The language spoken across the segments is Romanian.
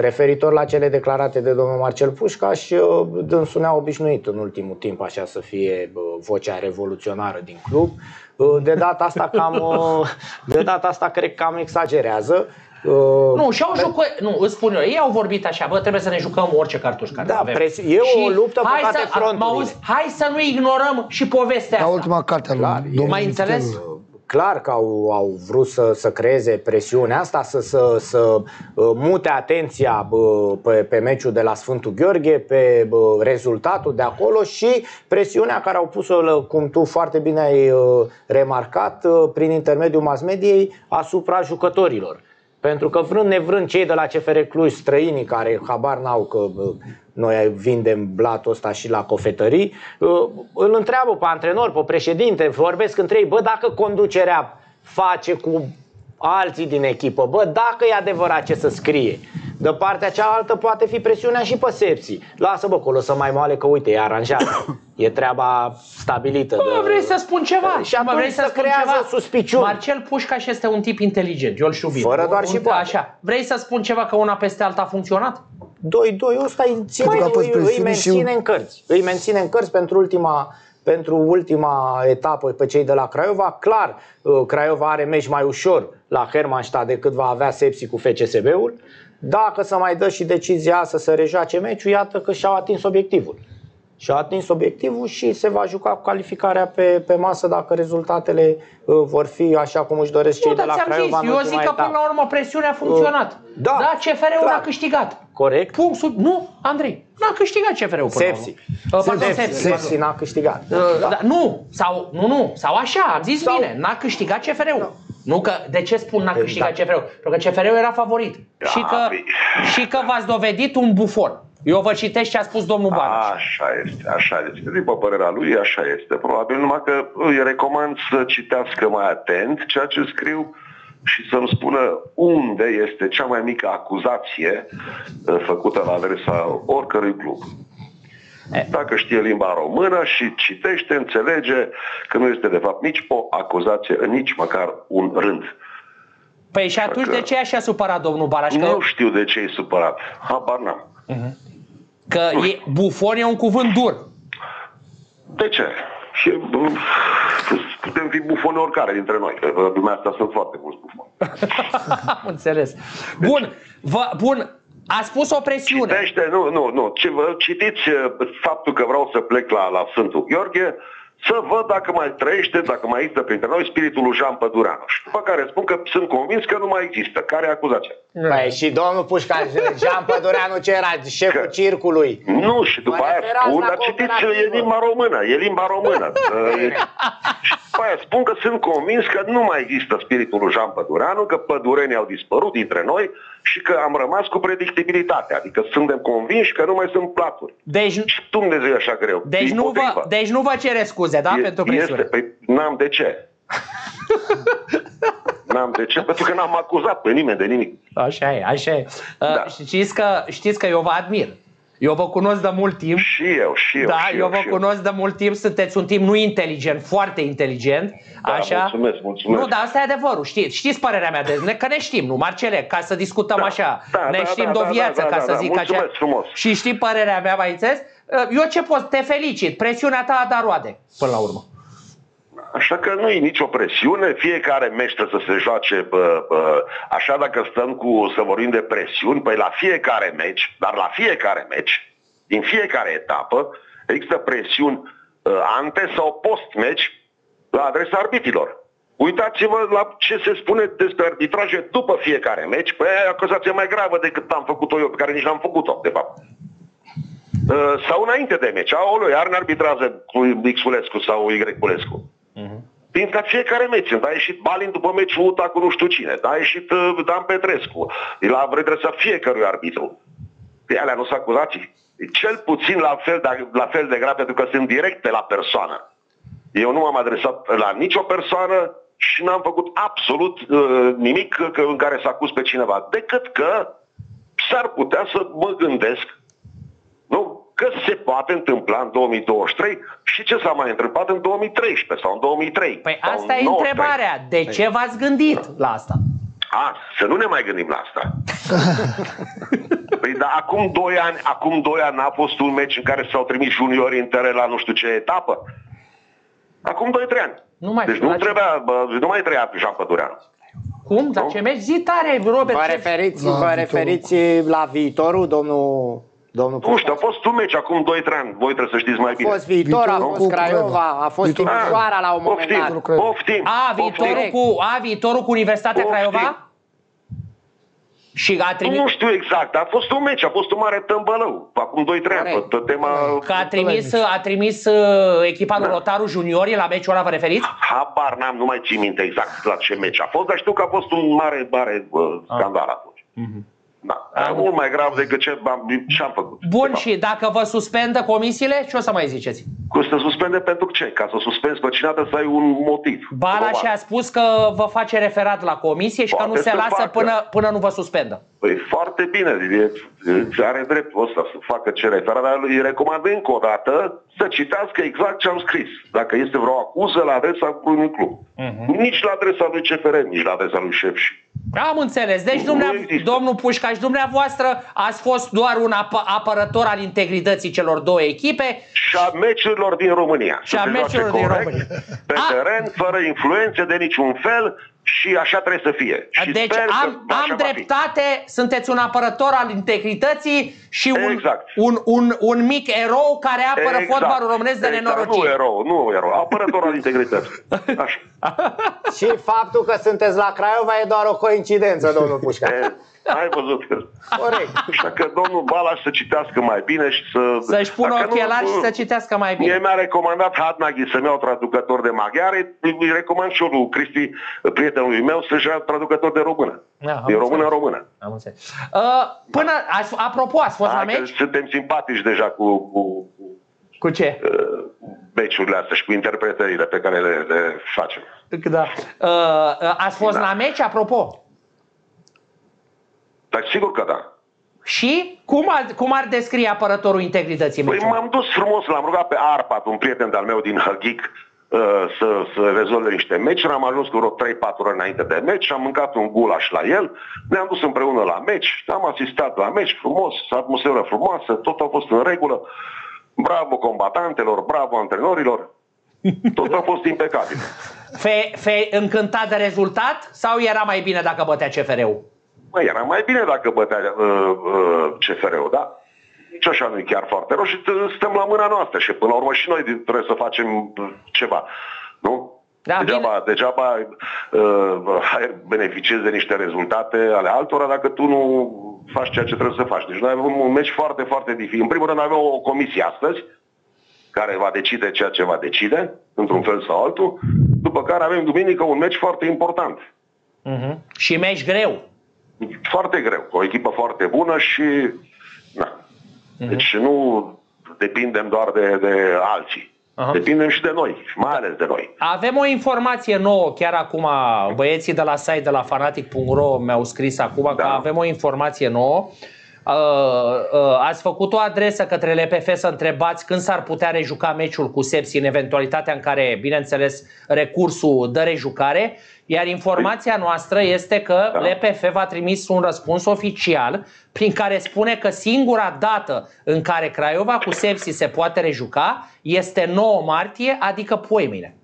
Referitor la cele declarate de domnul Marcel Pușca, și dânsul ne-a obișnuit în ultimul timp așa să fie vocea revoluționară din club. De data asta cred că cam exagerează. Nu, și au jucat, nu, îți spun eu, ei au vorbit așa, bă, trebuie să ne jucăm orice cartuș care avem. E o luptă pe toate fronturile. Hai să nu ignorăm și povestea asta. La ultima carte a lui, mai înțeles? Clar că au vrut să creeze presiunea asta, să mute atenția pe meciul de la Sfântul Gheorghe, pe rezultatul de acolo și presiunea care au pus-o, cum tu foarte bine ai remarcat, prin intermediul mass-mediei asupra jucătorilor. Pentru că vrând nevrând cei de la CFR Cluj, străinii care habar n-au că noi vindem blatul ăsta și la cofetării, îl întreabă pe antrenor, pe președinte, vorbesc între ei, bă, dacă conducerea face cu alții din echipă, bă, dacă e adevărat ce să scrie. De partea cealaltă poate fi presiunea și pe Sepsi. Lasă bă acolo să mai moale că uite, e aranjat. E treaba stabilită. Bă, de... vrei să spun ceva. Și acum vrei să creează suspiciuni. Marcel Pușcaș este un tip inteligent, eu îl șubit. Fără doar și poate. Așa. Vrei să spun ceva că una peste alta a funcționat? 2-2, ăsta îi menține în cărți. Îi menține în cărți pentru ultima etapă pe cei de la Craiova. Clar, Craiova are meci mai ușor la Hermannstadt decât va avea Sepsi cu FCSB-ul. Dacă se mai dă și decizia asta să rejoace meciul, iată că și-au atins obiectivul. Și-au atins obiectivul și se va juca cu calificarea pe masă dacă rezultatele vor fi așa cum își doresc cei de la Craiova. Eu zic că până la urmă presiunea a funcționat. Da, CFR-ul a câștigat. Corect. Punctul. Nu, Andrei, n-a câștigat CFR-ul până la urmă. Sepsi n-a câștigat. Nu, sau așa, am zis bine, n-a câștigat CFR-ul. Nu că, de ce spun n-a câștigat CFR-ul? Pentru că CFR-ul era favorit. Și că v-ați dovedit un bufon. Eu vă citesc ce a spus domnul Balaș. Așa este, așa este. După părerea lui, așa este. Probabil, numai că îi recomand să citească mai atent ceea ce scriu și să-mi spună unde este cea mai mică acuzație făcută la adresa oricărui club. Dacă știe limba română și citește, înțelege că nu este de fapt nici o acuzație, nici măcar un rând. Păi și atunci de ce așa supărat domnul Balaș? Nu știu de ce e supărat, habar n-am. Că bufon e un cuvânt dur. De ce? Și putem fi bufoni oricare dintre noi. Lumea asta sunt foarte mulți bufoni. Am înțeles. Bun, bun. A spus o presiune. Citește, nu. Citiți faptul că vreau să plec la Sfântul Gheorghe, să văd dacă mai trăiește, dacă mai există printre noi spiritul lui Jean Pădureanu. Și după care spun că sunt convins că nu mai există. Care e acuzația? Păi și domnul Pușca, Jean Pădureanu ce era? Șeful circului. Nu, și după aia spun, dar citiți, e limba română. Și după aia spun că sunt convins că nu mai există spiritul lui Jean Pădureanu, că pădurenii au dispărut dintre noi și că am rămas cu predictibilitate. Adică suntem convinși că nu mai sunt platuri. Deci Dumnezeu e așa greu. Deci nu vă cere scuze. Da? Pentru presiune. Păi n-am de ce. N-am de ce, pentru că n-am acuzat pe nimeni de nimic. Așa e, așa e. Da. Știți că eu vă admir. Eu vă cunosc de mult timp. Și eu. Da, eu vă cunosc de mult timp. Sunteți un timp inteligent, foarte inteligent. Da, așa? Mulțumesc. Nu, dar asta e adevărul, știți. Știți părerea mea că ne știm, nu, Marcele? Ca să discutăm așa. Ne știm de o viață, ca să zic. Mulțumesc frumos. Și știi părerea mea, mai înțeles? Eu ce pot? Te felicit. Presiunea ta a dat roade, până la urmă. Așa că nu e nicio presiune. Fiecare meci trebuie să se joace așa, dacă stăm să vorbim de presiuni. Păi la fiecare meci, din fiecare etapă, există presiuni ante sau post-meci la adresa arbitrilor. Uitați-vă la ce se spune despre arbitraje după fiecare meci. Păi e o acuzație mai gravă decât am făcut-o eu, pe care nici n-am făcut-o, de fapt. Sau înainte de meci, aoleu, iar ne arbitrează cu Xulescu sau Y-Culescu. Din fiecare meci, a ieșit Balin după meciul UTA cu nu știu cine, a ieșit Dan Petrescu, la redresa fiecărui arbitru. Pe alea nu sunt acuzații. Cel puțin la fel de grav, pentru că sunt directe la persoană. Eu nu m-am adresat la nicio persoană și n-am făcut absolut nimic în care s-a acuz pe cineva, decât că s-ar putea să mă gândesc, nu? Că se poate întâmpla în 2023 și ce s-a mai întâmplat în 2013 sau în 2003. Păi asta e întrebarea. De ce v-ați gândit la asta? A, să nu ne mai gândim la asta. Păi, dar acum 2 ani a fost un meci în care s-au trimis juniori în teren la nu știu ce etapă. Acum 2-3 ani. Nu mai trebuia Jean Pădureanu. Cum? Dar ce meci? Zi tare, Robert. Vă referiți la viitorul, domnul Pușca? Nu știu, a fost un meci acum 2-3 ani. Voi trebuie să știți mai bine. A fost viitor, a fost Craiova, a fost Timișoara la un moment dat. A, viitorul cu Universitatea Craiova? Și a trimis... Nu știu exact, a fost un meci, a fost un mare tâmbălău, acum 2-3 ani, pe tema... Că a trimis echipa lui Rotaru juniorii la meciul ăla, vă referiți? Habar n-am, nu mai țin minte exact la ce meci a fost, dar știu că a fost un mare scandal atunci. Da, mult mai grav decât ce-am făcut. Bun, și dacă vă suspendă comisiile, ce o să mai ziceți? Că să suspende pentru ce? Ca să suspenzi pe cine să ai un motiv. Balaș a spus că vă face referat la comisie și poate că nu se lasă până nu vă suspendă. Păi foarte bine, are dreptul ăsta să facă ce referat, dar îi recomand încă o dată să citească exact ce am scris. Dacă este vreo acuză la adresa unui club. Nici la adresa lui CFR, nici la adresa lui Sepsi. Am înțeles. Deci, domnul Pușca și dumneavoastră ați fost doar un apărător al integrității celor două echipe. Și a meciurilor din România. Și a meciurilor din România. Pe teren, fără influențe de niciun fel. Și așa trebuie să fie. Și deci am dreptate, sunteți un apărător al integrității și un mic erou care apără fotbalul românesc de nenorocire. Nu erou, apărător al integrității. Așa. Și faptul că sunteți la Craiova e doar o coincidență, domnul Pușca. Ai văzut că... Corect. Așa că domnul Balaș să citească mai bine și să... Să-și pună ochelari și să citească mai bine. Mie mi-a recomandat Hadnaghi să-mi iau traducător de maghiară. Îi recomand și eu lui Cristi, prietenului meu, să-și iau traducător de română. De română în română. Am înțeles. Până... Apropo, ați fost la meci? Suntem simpatici deja cu ce? Meciurile astea și cu interpretările pe care le facem. Da. Ați fost la meci, apropo? Dar sigur că da. Și cum ar descrie apărătorul integrității? Păi m-am dus frumos, l-am rugat pe Arpad, un prieten de-al meu din Hăghic, să rezolve niște meci. Am ajuns cu vreo 3-4 ore înainte de meci, am mâncat un gulaș la el, ne-am dus împreună la meci, am asistat la meci frumos, atmosferă frumoasă, tot a fost în regulă. Bravo combatantelor, bravo antrenorilor, tot a fost impecabil. Încântat de rezultat sau era mai bine dacă bătea CFR-ul? Măi, era mai bine dacă bătea CFR-ul, da? Nici așa nu-i chiar foarte rău și stăm la mâna noastră și până la urmă și noi trebuie să facem ceva, nu? Da, degeaba beneficiezi de niște rezultate ale altora dacă tu nu faci ceea ce trebuie să faci. Deci noi avem un meci foarte, foarte dificil. În primul rând avem o comisie astăzi care va decide ceea ce va decide, într-un fel sau altul, după care avem duminică un meci foarte important. Și meci greu. Foarte greu, o echipă foarte bună și deci nu depindem doar de alții. Depindem și de noi, mai ales de noi. Avem o informație nouă, chiar acum băieții de la site, de la fanatic.ro mi-au scris acum că avem o informație nouă. Ați făcut o adresă către LPF să întrebați când s-ar putea rejuca meciul cu Sepsi în eventualitatea în care, bineînțeles, recursul dă rejucare. Iar informația noastră este că LPF v-a trimis un răspuns oficial prin care spune că singura dată în care Craiova cu Sepsi se poate rejuca este 9 martie, adică poimine.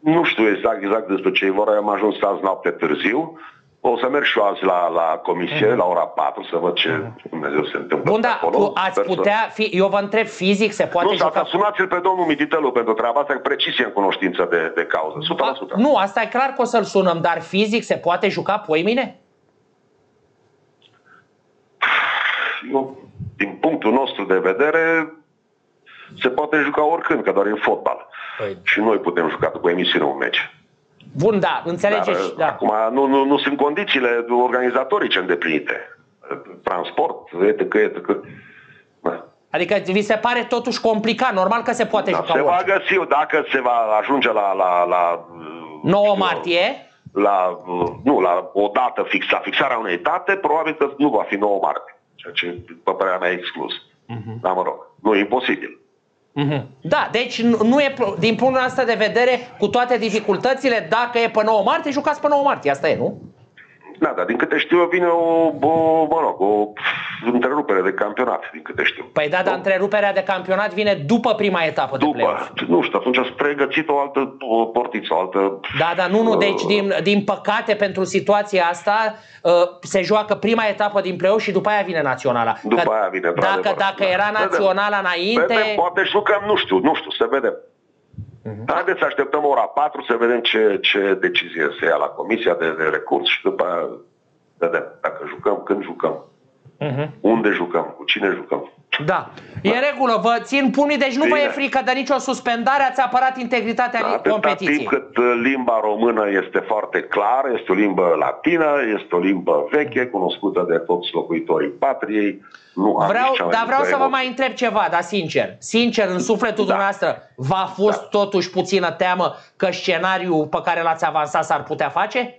Nu știu exact despre ce vorba, am ajuns azi noapte târziu. O să merg și eu azi la comisie, la ora 4, să văd ce Dumnezeu se întâmplă. Bun, dar ați putea fi, eu vă întreb fizic, se poate juca? Nu, sunați-l pe domnul Mititelu pentru treaba asta, precisie în cunoștință de cauză, 100%. Nu, asta e clar că o să-l sunăm, dar fizic se poate juca poimine? Eu, din punctul nostru de vedere, se poate juca oricând, că doar e fotbal. Păi. Și noi putem juca după emisiune un meci. Bun, da, înțelegeți. Dar, acum nu sunt condițiile organizatorice îndeplinite. Transport, etc. Adică vi se pare totuși complicat, normal că se poate juca. Se va găsi, dacă se va ajunge la 9 martie. La o dată fixă, fixarea unei date, probabil că nu va fi 9 martie. Ceea ce, pe părerea mea, e exclus. Dar mă rog, nu e imposibil. Da, deci nu e, din punctul ăsta de vedere, cu toate dificultățile, dacă e pe 9 martie, jucați pe 9 martie, asta e, nu? Da, dar din câte știu eu vine o întrerupere de campionat, din câte știu. Păi da, dar întreruperea de campionat vine după prima etapă de play-off. Nu știu, atunci ați pregătit o altă portiță, o altă... Da, dar nu, deci din păcate pentru situația asta se joacă prima etapă din play-off și după aia vine naționala. După aia vine, dacă era naționala înainte... Vedem, poate jucăm, nu știu, să vedem. Haideți să așteptăm ora 4 să vedem ce decizie se ia la comisia de recurs și după aia vedem dacă jucăm, când jucăm, unde jucăm, cu cine jucăm. Da, e în regulă, vă țin punii, deci nu vă e frică de nicio suspendare, ați apărat integritatea competiției. Atâta timp cât limba română este foarte clară, este o limbă latină, este o limbă veche, cunoscută de toți locuitorii patriei. Vreau să vă mai întreb ceva, dar sincer, în sufletul dumneavoastră, v-a fost totuși puțină teamă că scenariul pe care l-ați avansat s-ar putea face?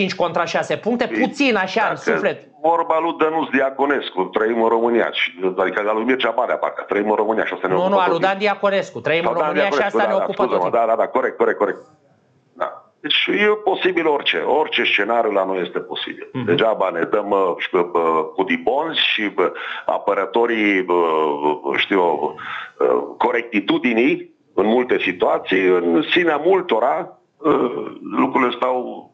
1,5 contra 6 puncte, puțin așa în suflet. Vorba lui Danus Diaconescu, trăim în România, adică la lui Mircea Banea, parcă, trăim în România și asta ne ocupă. Nu, al lui Dan Diaconescu, trăim în România și asta ne ocupă tot. Da, corect. Da. Deci e posibil orice scenariu la noi este posibil. Degeaba ne dăm cutibonzi și apărătorii, știu, corectitudinii în multe situații, în sinea multora, lucrurile stau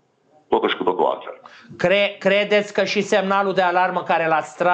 totuși cu totul altfel. Credeți că și semnalul de alarmă care l-ați tras